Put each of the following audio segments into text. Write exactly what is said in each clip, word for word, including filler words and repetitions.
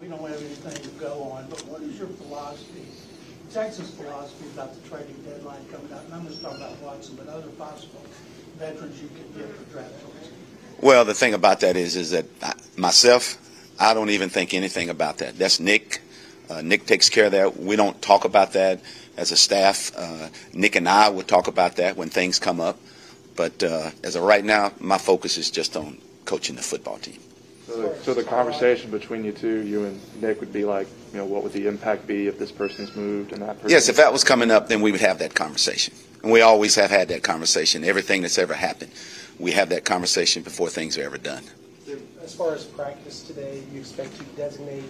We don't have anything to go on, but what is your philosophy, Texas philosophy, about the trading deadline coming up? And I'm just talking about Watson, but other possible veterans you could get for draft picks. Well, the thing about that is, is that I, myself, I don't even think anything about that. That's Nick. Uh, Nick takes care of that. We don't talk about that as a staff. Uh, Nick and I would talk about that when things come up. But uh, as of right now, my focus is just on coaching the football team. So the, so the conversation between you two, you and Nick, would be like, you know, what would the impact be if this person's moved and that person? Yes, if that was coming up, then we would have that conversation. And we always have had that conversation. Everything that's ever happened, we have that conversation before things are ever done. As far as practice today, you expect to designate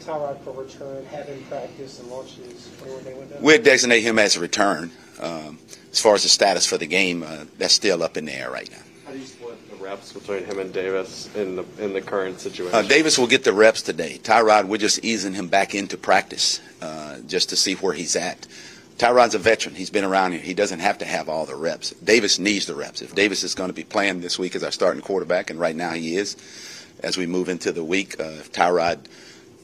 Tyrod for return, have him practice and launch his – We'll designate him as a return. Um, as far as the status for the game, uh, that's still up in the air right now. How do you split the reps between him and Davis in the, in the current situation? Uh, Davis will get the reps today. Tyrod, we're just easing him back into practice uh, just to see where he's at. Tyrod's a veteran. He's been around here. He doesn't have to have all the reps. Davis needs the reps. If Davis is going to be playing this week as our starting quarterback, and right now he is, as we move into the week, uh, if Tyrod,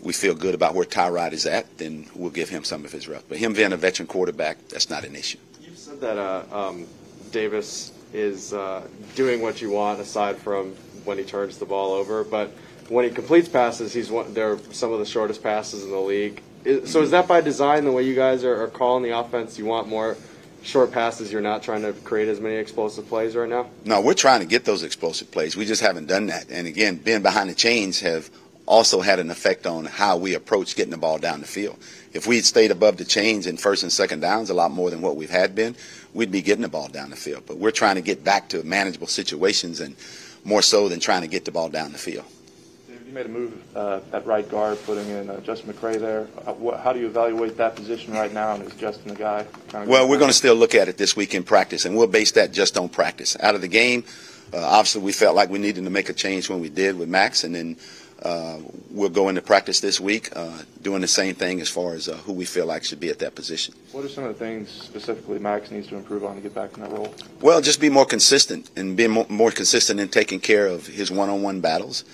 we feel good about where Tyrod is at, then we'll give him some of his reps. But him being a veteran quarterback, that's not an issue. You've said that uh, um, Davis is uh, doing what you want aside from when he turns the ball over, but when he completes passes, he's one, they're some of the shortest passes in the league. So is that by design, the way you guys are, are calling the offense? You want more short passes? You're not trying to create as many explosive plays right now? No, we're trying to get those explosive plays. We just haven't done that. And, again, being behind the chains have also had an effect on how we approach getting the ball down the field. If we had stayed above the chains in first and second downs a lot more than what we've had been, we'd be getting the ball down the field. But we're trying to get back to manageable situations, and more so than trying to get the ball down the field. You made a move uh, at right guard, putting in uh, Justin McCray there. Uh, what, how do you evaluate that position right now, and is Justin the guy? Trying to well, we're going to still look at it this week in practice, and we'll base that just on practice. Out of the game, uh, obviously we felt like we needed to make a change when we did with Max, and then uh, we'll go into practice this week uh, doing the same thing as far as uh, who we feel like should be at that position. What are some of the things specifically Max needs to improve on to get back in that role? Well, just be more consistent, and be more, more consistent in taking care of his one-on-one battles.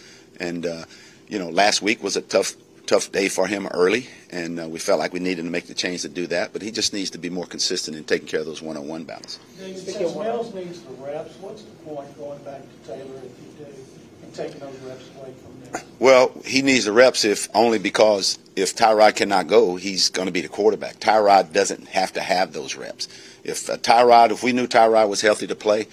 And, uh, you know, last week was a tough, tough day for him early, and uh, we felt like we needed to make the change to do that. But he just needs to be more consistent in taking care of those one-on-one battles. Since Mills needs the reps, what's the point going back to Taylor if you do and taking those reps away from Mills? Well, he needs the reps if only because if Tyrod cannot go, he's going to be the quarterback. Tyrod doesn't have to have those reps. If uh, Tyrod, if we knew Tyrod was healthy to play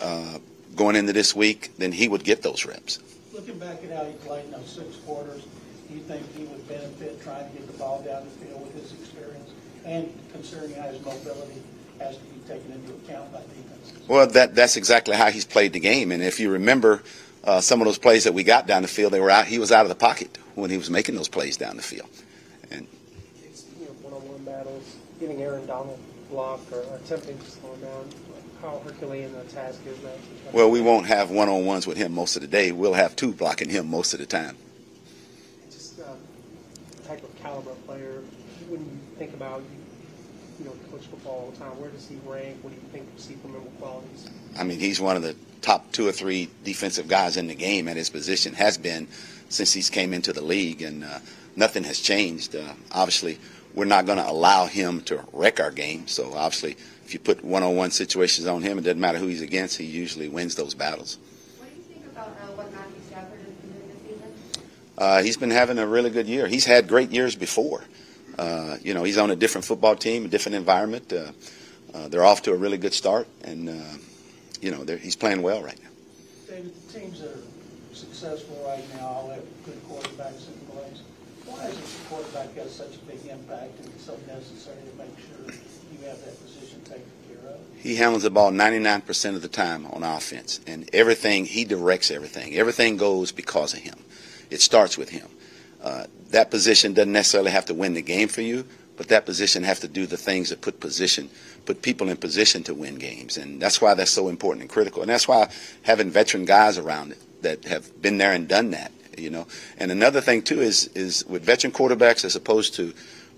uh, going into this week, then he would get those reps. Looking back at how he played in those six quarters, do you think he would benefit trying to get the ball down the field with his experience and considering how his mobility has to be taken into account by defense? Well, that, that's exactly how he's played the game. And if you remember uh, some of those plays that we got down the field, they were out. He was out of the pocket when he was making those plays down the field. And speaking of one-on-one battles, getting Aaron Donald blocked or attempting to slow him down, how Herculean the task is that? Well, we won't have one-on-ones with him most of the day. We'll have two blocking him most of the time. Just uh, the type of caliber player, when you think about, you know, coach football all the time, where does he rank? What do you think you see from him with qualities? I mean, he's one of the top two or three defensive guys in the game at his position, has been since he's came into the league, and uh, nothing has changed. Uh, obviously, we're not going to allow him to wreck our game, so obviously – if you put one-on-one situations on him, it doesn't matter who he's against, he usually wins those battles. What do you think about uh, what Matthew Stafford has been doing this season? Uh, he's been having a really good year. He's had great years before. Uh, you know, he's on a different football team, a different environment. Uh, uh, they're off to a really good start, and, uh, you know, he's playing well right now. David, the teams that are successful right now all have good quarterbacks in place. Why is it the quarterback has such a big impact and it's so necessary to make sure you have that position taken care of? He handles the ball ninety-nine percent of the time on offense, and everything, he directs everything. Everything goes because of him. It starts with him. Uh, that position doesn't necessarily have to win the game for you, but that position has to do the things that put position, put people in position to win games, and that's why that's so important and critical. And that's why having veteran guys around it that have been there and done that. You know, and another thing too is is with veteran quarterbacks as opposed to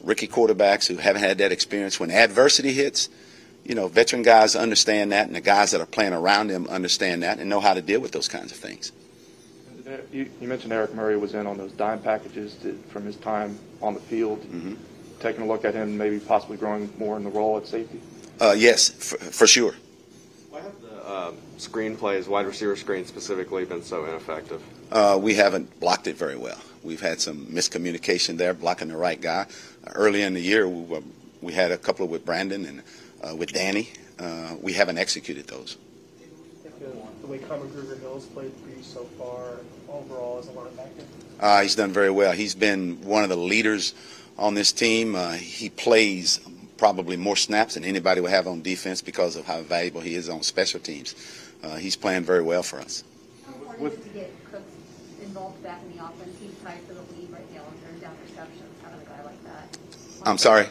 rookie quarterbacks who haven't had that experience. When adversity hits, you know, veteran guys understand that, and the guys that are playing around them understand that and know how to deal with those kinds of things. You, you mentioned Eric Murray was in on those dime packages to, from his time on the field. Mm-hmm. Taking a look at him, maybe possibly growing more in the role at safety? Uh, yes, for, for sure. Why have the uh, screen plays, wide receiver screens specifically, been so ineffective? Uh, we haven't blocked it very well. We've had some miscommunication there, blocking the right guy. Uh, early in the year, we, were, we had a couple with Brandon and uh, with Danny. Uh, we haven't executed those. The way Kama-Gruger Mills played for you so far, overall, as a linebacker? Uh, he's done very well. He's been one of the leaders on this team. Uh, he plays probably more snaps than anybody will have on defense because of how valuable he is on special teams. Uh, he's playing very well for us. How important is it to get Cooks involved back in the offense? He's tied for the lead right now in third down receptions. How about a guy like that? One I'm sorry?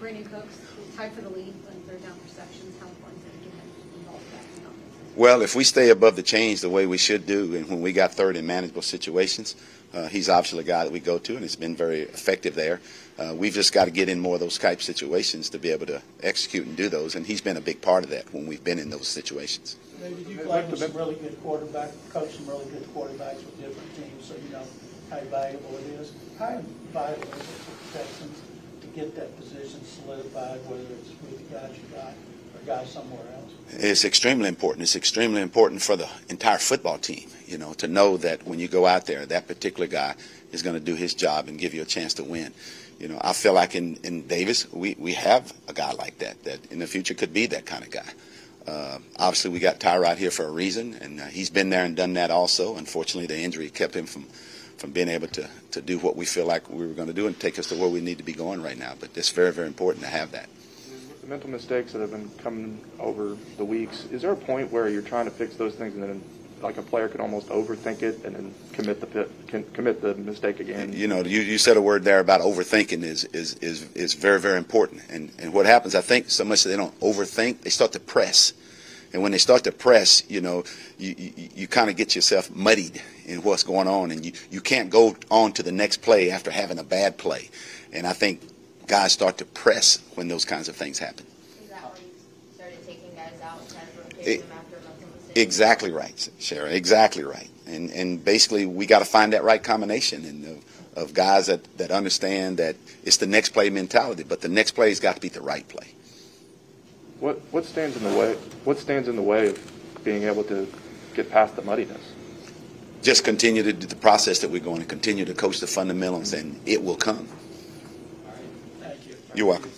Brandon Cooks is tied for the lead in third down receptions. How important is it to get him involved back in the offense? Well, if we stay above the chains the way we should do, and when we got third in manageable situations, uh, he's obviously a guy that we go to, and it's been very effective there. Uh, we've just got to get in more of those type situations to be able to execute and do those, and he's been a big part of that when we've been in those situations. Maybe you played with some really good quarterbacks, coached some really good quarterbacks with different teams, so you know how valuable it is. How valuable is it for the Texans to get that position solidified, whether it's with the guys you got? Somewhere else. It's extremely important. It's extremely important for the entire football team, you know, to know that when you go out there, that particular guy is going to do his job and give you a chance to win. You know, I feel like in, in Davis, we, we have a guy like that, that in the future could be that kind of guy. Uh, obviously, we got Tyrod here for a reason, and uh, he's been there and done that also. Unfortunately, the injury kept him from, from being able to, to do what we feel like we were going to do and take us to where we need to be going right now. But it's very, very important to have that. Mental mistakes that have been coming over the weeks, is there a point where you're trying to fix those things and then like a player could almost overthink it and then commit the pit, can commit the mistake again? You know, you, you said a word there about overthinking is is, is, is very, very important. And, and what happens, I think, so much that they don't overthink, they start to press. And when they start to press, you know, you, you, you kind of get yourself muddied in what's going on, and you, you can't go on to the next play after having a bad play. And I think guys start to press when those kinds of things happen. Is that when you started taking guys out and trying to rotate them after mental mistakes? Exactly right, Sarah. Exactly right. And and basically we got to find that right combination and of, of guys that, that understand that it's the next play mentality, but the next play's got to be the right play. What what stands in the way? What stands in the way of being able to get past the muddiness? Just continue to do the process that we're going to continue to coach the fundamentals, and it will come. You're welcome.